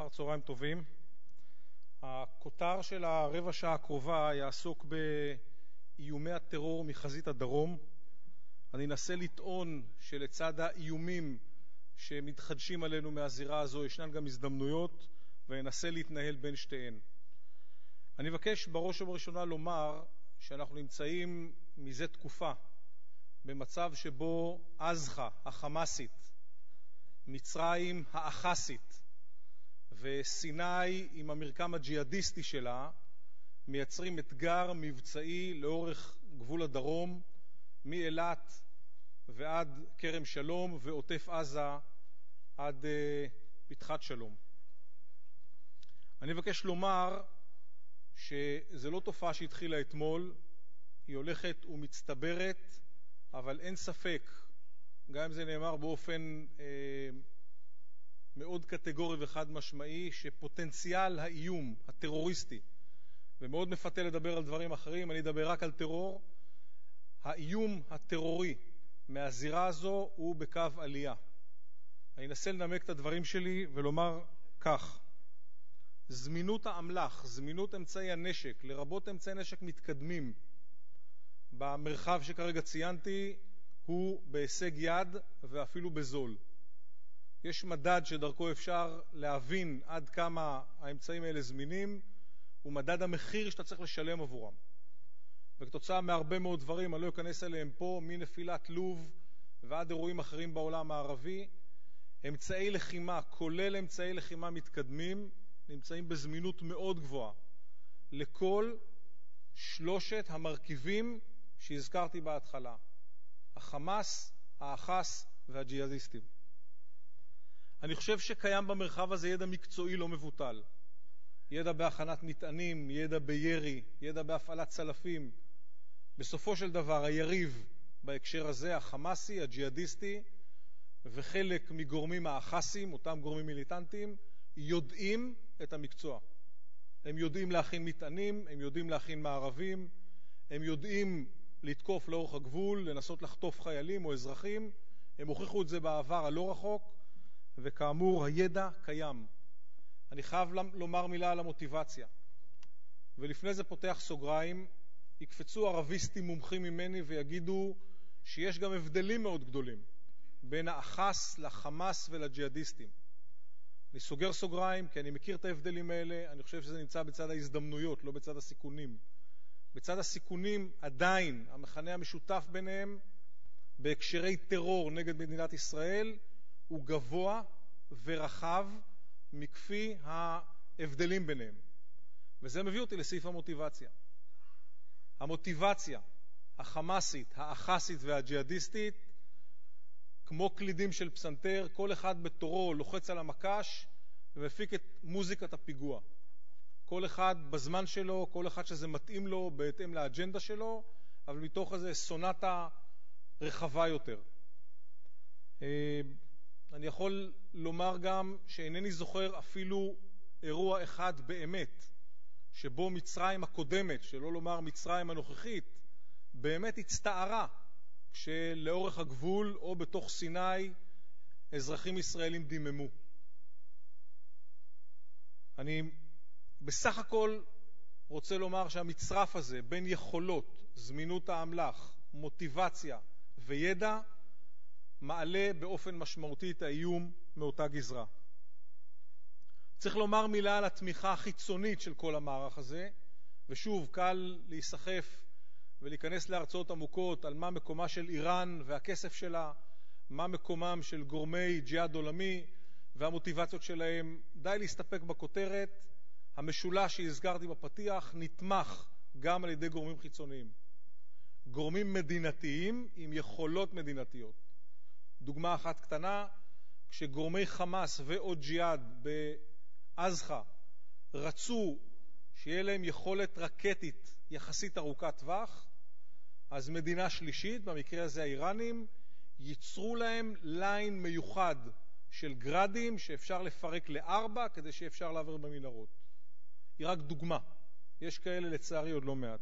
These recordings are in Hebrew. אחר צהריים טובים. הכותר של הרבע שעה הקרובה יעסוק באיומי הטרור מחזית הדרום. אני אנסה לטעון שלצד האיומים שמתחדשים עלינו מהזירה הזו ישנן גם הזדמנויות, ואנסה להתנהל בין שתיהן. אני מבקש בראש ובראשונה לומר שאנחנו נמצאים מזה תקופה במצב שבו עזחה החמאסית, מצרים האחסית וסיני עם המרקם הג'יהאדיסטי שלה מייצרים אתגר מבצעי לאורך גבול הדרום, מאילת ועד כרם שלום ועוטף עזה עד פתחת שלום. אני מבקש לומר שזו לא תופעה שהתחילה אתמול, היא הולכת ומצטברת, אבל אין ספק, גם אם זה נאמר באופן מאוד קטגורי וחד משמעי, שפוטנציאל האיום הטרוריסטי, ומאוד מפתה לדבר על דברים אחרים, אני אדבר רק על טרור, האיום הטרורי מהזירה הזו הוא בקו עלייה. אני אנסה לנמק את הדברים שלי ולומר כך: זמינות האמל"ח, זמינות אמצעי הנשק, לרבות אמצעי נשק מתקדמים, במרחב שכרגע ציינתי, הוא בהישג יד ואפילו בזול. יש מדד שדרכו אפשר להבין עד כמה האמצעים האלה זמינים, הוא מדד המחיר שאתה צריך לשלם עבורם. וכתוצאה מהרבה מאוד דברים, אני לא אכנס אליהם פה, מנפילת לוב ועד אירועים אחרים בעולם הערבי, אמצעי לחימה, כולל אמצעי לחימה מתקדמים, נמצאים בזמינות מאוד גבוהה לכל שלושת המרכיבים שהזכרתי בהתחלה: החמאס, האחס והג'יהאדיסטים. אני חושב שקיים במרחב הזה ידע מקצועי לא מבוטל. ידע בהכנת מטענים, ידע בירי, ידע בהפעלת צלפים. בסופו של דבר, היריב בהקשר הזה, החמאסי, הג'יהאדיסטי, וחלק מגורמים האחסים, אותם גורמים מיליטנטיים, יודעים את המקצוע. הם יודעים להכין מטענים, הם יודעים להכין מערבים, הם יודעים לתקוף לאורך הגבול, לנסות לחטוף חיילים או אזרחים. הם הוכיחו את זה בעבר הלא רחוק, וכאמור, הידע קיים. אני חייב לומר מילה על המוטיבציה. ולפני זה פותח סוגריים, יקפצו ערביסטים מומחים ממני ויגידו שיש גם הבדלים מאוד גדולים בין האחס לחמאס ולג'יהאדיסטים. אני סוגר סוגריים, כי אני מכיר את ההבדלים האלה. אני חושב שזה נמצא בצד ההזדמנויות, לא בצד הסיכונים. בצד הסיכונים עדיין המכנה המשותף ביניהם בהקשרי טרור נגד מדינת ישראל הוא גבוה ורחב מכפי ההבדלים ביניהם. וזה מביא אותי לסעיף המוטיבציה. המוטיבציה החמאסית, האחסית והג'יהאדיסטית, כמו קלידים של פסנתר, כל אחד בתורו לוחץ על המקש ומפיק את מוזיקת הפיגוע. כל אחד בזמן שלו, כל אחד שזה מתאים לו בהתאם לאג'נדה שלו, אבל מתוך איזה סונטה רחבה יותר. אני יכול לומר גם שאינני זוכר אפילו אירוע אחד באמת, שבו מצרים הקודמת, שלא לומר מצרים הנוכחית, באמת הצטערה, כשלאורך הגבול או בתוך סיני אזרחים ישראלים דיממו. אני בסך הכל רוצה לומר שהמצרף הזה בין יכולות, זמינות האמל"ח, מוטיבציה וידע, מעלה באופן משמעותי את האיום מאותה גזרה. צריך לומר מילה על התמיכה החיצונית של כל המערך הזה, ושוב, קל להיסחף ולהיכנס להרצאות עמוקות על מה מקומה של איראן והכסף שלה, מה מקומם של גורמי ג'יהאד עולמי והמוטיבציות שלהם. די להסתפק בכותרת, המשולש שהזכרתי בפתיח נתמך גם על ידי גורמים חיצוניים. גורמים מדינתיים עם יכולות מדינתיות. דוגמה אחת קטנה, כשגורמי חמאס ואו ג'יהאד בעזחה רצו שיהיה להם יכולת רקטית יחסית ארוכת טווח, אז מדינה שלישית, במקרה הזה האיראנים, ייצרו להם ליין מיוחד של גרדים שאפשר לפרק לארבע כדי שאפשר לעבר במנהרות. היא רק דוגמה. יש כאלה לצערי עוד לא מעט.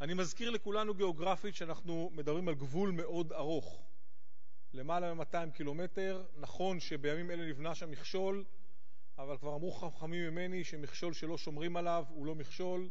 אני מזכיר לכולנו גיאוגרפית שאנחנו מדברים על גבול מאוד ארוך, למעלה למעלה מ-200 קילומטר. נכון שבימים אלה נבנה שם מכשול, אבל כבר אמרו חכמים ממני שמכשול שלא שומרים עליו הוא לא מכשול,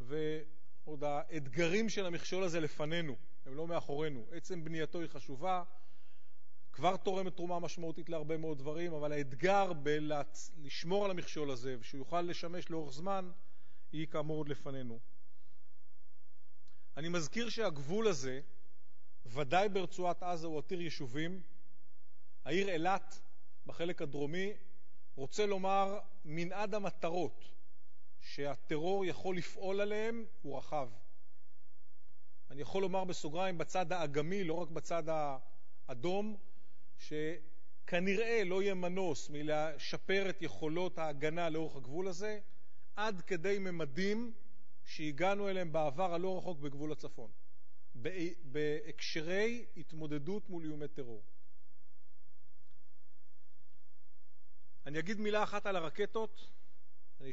ועוד האתגרים של המכשול הזה לפנינו, הם לא מאחורינו. עצם בנייתו היא חשובה, כבר תורמת תרומה משמעותית להרבה מאוד דברים, אבל האתגר בלשמור על המכשול הזה, ושהוא יוכל לשמש לאורך זמן, היא כאמור עוד לפנינו. אני מזכיר שהגבול הזה, ודאי ברצועת עזה, הוא עתיר יישובים. העיר אילת, בחלק הדרומי, רוצה לומר, מנעד המטרות שהטרור יכול לפעול עליהם הוא רחב. אני יכול לומר בסוגריים, בצד האגמי, לא רק בצד האדום, שכנראה לא יהיה מנוס מלשפר את יכולות ההגנה לאורך הגבול הזה, עד כדי ממדים שהגענו אליהם בעבר הלא רחוק בגבול הצפון, בהקשרי התמודדות מול איומי טרור. אני אגיד מילה אחת על הרקטות, אני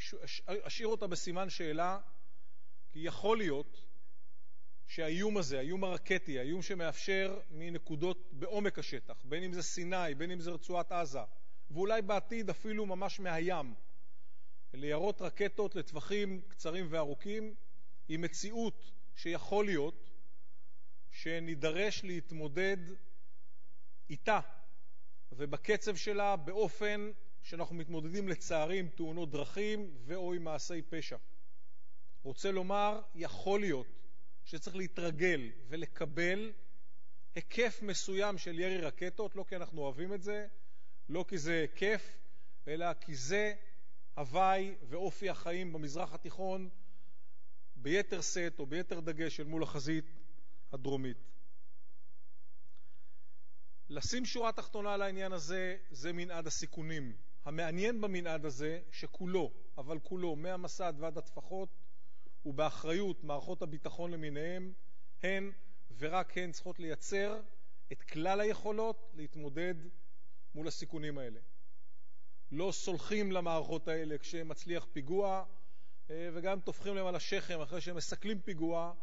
אשאיר אותה בסימן שאלה, כי יכול להיות שהאיום הזה, האיום הרקטי, האיום שמאפשר מנקודות בעומק השטח, בין אם זה סיני, בין אם זה רצועת עזה, ואולי בעתיד אפילו ממש מהים, לירות רקטות לטווחים קצרים וארוכים, היא מציאות שיכול להיות שנידרש להתמודד איתה ובקצב שלה באופן שאנחנו מתמודדים לצערי עם תאונות דרכים ואו עם מעשי פשע. רוצה לומר, יכול להיות שצריך להתרגל ולקבל היקף מסוים של ירי רקטות, לא כי אנחנו אוהבים את זה, לא כי זה כיף, אלא כי זה הוואי ואופי החיים במזרח התיכון, ביתר סט או ביתר דגש אל מול החזית הדרומית. לשים שורה תחתונה על העניין הזה, זה מנעד הסיכונים. המעניין במנעד הזה שכולו, אבל כולו, מהמסד ועד הטפחות, ובאחריות מערכות הביטחון למיניהם, הן ורק הן צריכות לייצר את כלל היכולות להתמודד מול הסיכונים האלה. לא סולחים למערכות האלה כשמצליח פיגוע, וגם תופכים להם על השכם אחרי שהם מסכלים פיגוע,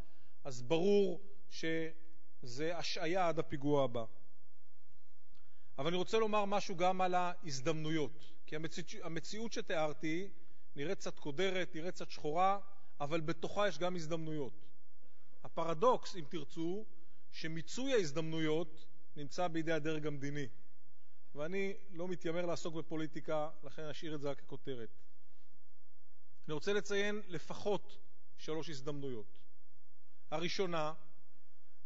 אז ברור שזה השעיה עד הפיגוע הבא. אבל אני רוצה לומר משהו גם על ההזדמנויות, כי המציאות שתיארתי נראית קצת קודרת, נראית קצת שחורה, אבל בתוכה יש גם הזדמנויות. הפרדוקס, אם תרצו, שמיצוי ההזדמנויות נמצא בידי הדרג המדיני. ואני לא מתיימר לעסוק בפוליטיקה, לכן אשאיר את זה ככותרת. אני רוצה לציין לפחות 3 הזדמנויות. הראשונה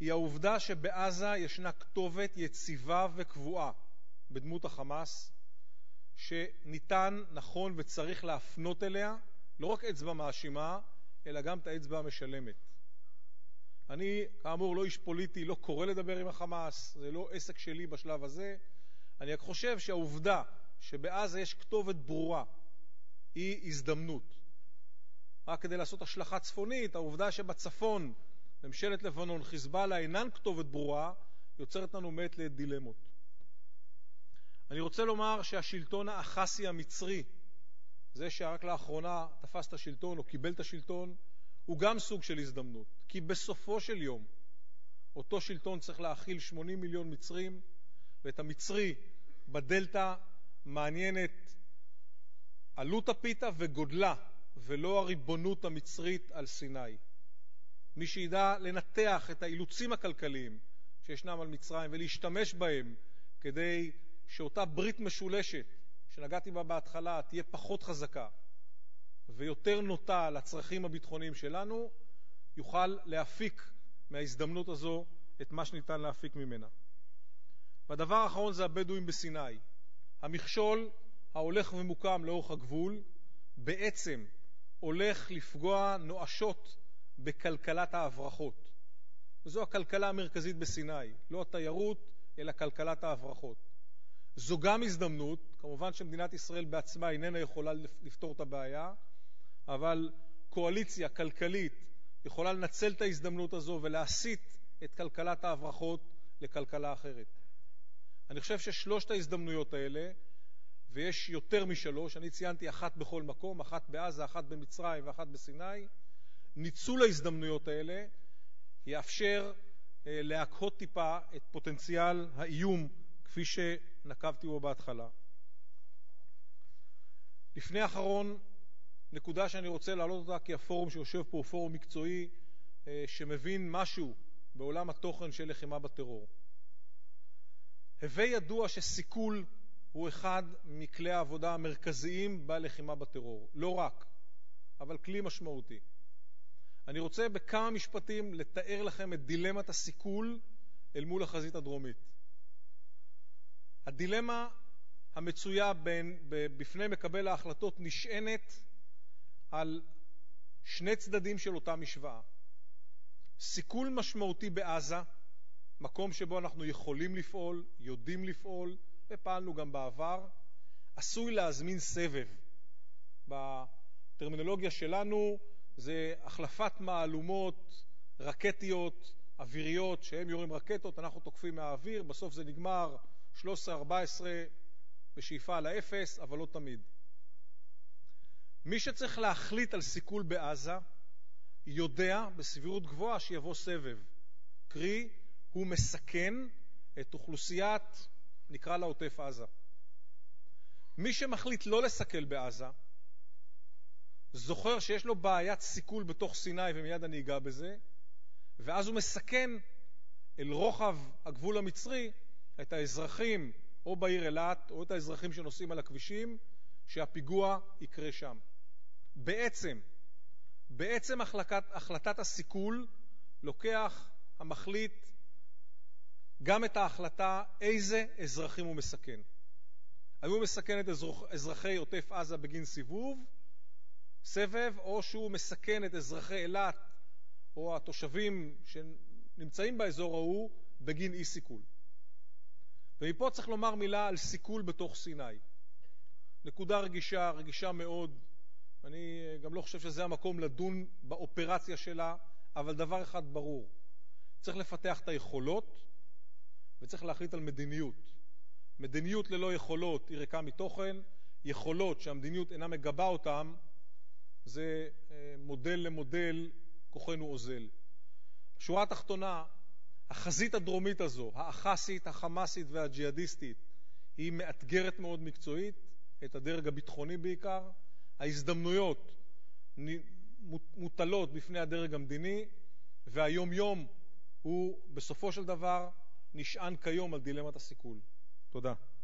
היא העובדה שבעזה ישנה כתובת יציבה וקבועה בדמות החמאס, שניתן, נכון וצריך להפנות אליה, לא רק אצבע מאשימה, אלא גם את האצבע המשלמת. אני, כאמור, לא איש פוליטי, לא קורא לדבר עם החמאס, זה לא עסק שלי בשלב הזה. אני רק חושב שהעובדה שבעזה יש כתובת ברורה היא הזדמנות. רק כדי לעשות השלכה צפונית, העובדה שבצפון ממשלת לבנון חיזבאללה אינן כתובת ברורה יוצרת לנו מעת לעת דילמות. אני רוצה לומר שהשלטון האחסי המצרי, זה שרק לאחרונה תפס את השלטון או קיבל את השלטון, הוא גם סוג של הזדמנות. כי בסופו של יום אותו שלטון צריך להכיל 80 מיליון מצרים, ואת המצרי בדלטה מעניינת עלות הפיתה וגודלה, ולא הריבונות המצרית על סיני. מי שידע לנתח את האילוצים הכלכליים שישנם על מצרים ולהשתמש בהם כדי שאותה ברית משולשת שנגעתי בה בהתחלה תהיה פחות חזקה ויותר נוטה לצרכים הביטחוניים שלנו, יוכל להפיק מההזדמנות הזו את מה שניתן להפיק ממנה. והדבר האחרון זה הבדואים בסיני. המכשול ההולך ומוקם לאורך הגבול בעצם הולך לפגוע נואשות בכלכלת ההברחות. וזו הכלכלה המרכזית בסיני, לא התיירות, אלא כלכלת ההברחות. זו גם הזדמנות, כמובן שמדינת ישראל בעצמה איננה יכולה לפתור את הבעיה, אבל קואליציה כלכלית יכולה לנצל את ההזדמנות הזו ולהסיט את כלכלת ההברחות לכלכלה אחרת. אני חושב ששלושת ההזדמנויות האלה, ויש יותר מ3, אני ציינתי אחת בכל מקום, אחת בעזה, אחת במצרים ואחת בסיני, ניצול ההזדמנויות האלה יאפשר להקהות טיפה את פוטנציאל האיום כפי שנקבתי בו בהתחלה. לפני האחרון, נקודה שאני רוצה להעלות אותה, כי הפורום שיושב פה הוא פורום מקצועי שמבין משהו בעולם התוכן של לחימה בטרור. הווי ידוע שסיכול הוא אחד מכלי העבודה המרכזיים בלחימה בטרור. לא רק, אבל כלי משמעותי. אני רוצה בכמה משפטים לתאר לכם את דילמת הסיכול אל מול החזית הדרומית. הדילמה המצויה בפני מקבל ההחלטות נשענת על שני צדדים של אותה משוואה. סיכול משמעותי בעזה, מקום שבו אנחנו יכולים לפעול, יודעים לפעול, ופעלנו גם בעבר, עשוי להזמין סבב. בטרמינולוגיה שלנו זה החלפת מהלומות, רקטיות, אוויריות, שהם יורים רקטות, אנחנו תוקפים מהאוויר, בסוף זה נגמר 13-14 בשאיפה על האפס, אבל לא תמיד. מי שצריך להחליט על סיכול בעזה, יודע בסבירות גבוהה שיבוא סבב. קרי, הוא מסכן את אוכלוסיית, נקרא לה עוטף עזה. מי שמחליט לא לסכל בעזה, זוכר שיש לו בעיית סיכול בתוך סיני, ומיד אני אגע בזה, ואז הוא מסכן אל רוחב הגבול המצרי את האזרחים, או בעיר אילת, או את האזרחים שנוסעים על הכבישים, שהפיגוע יקרה שם. בעצם החלטת הסיכול לוקח המחליט גם את ההחלטה איזה אזרחים הוא מסכן. האם הוא מסכן את אזרחי עוטף עזה בגין סבב, או שהוא מסכן את אזרחי אילת או התושבים שנמצאים באזור ההוא בגין אי סיכול. ומפה צריך לומר מילה על סיכול בתוך סיני. נקודה רגישה, רגישה מאוד. אני גם לא חושב שזה המקום לדון באופרציה שלה, אבל דבר אחד ברור. צריך לפתח את היכולות וצריך להחליט על מדיניות. מדיניות ללא יכולות היא ריקה מתוכן. יכולות שהמדיניות אינה מגבה אותם, זה מודל למודל, כוחנו אוזל. שורה התחתונה, החזית הדרומית הזו, האחסית, החמאסית והג'יהאדיסטית, היא מאתגרת מאוד מקצועית, את הדרג הביטחוני בעיקר. ההזדמנויות מוטלות בפני הדרג המדיני, והיום-יום הוא בסופו של דבר נשען כיום על דילמת הסיכול. תודה.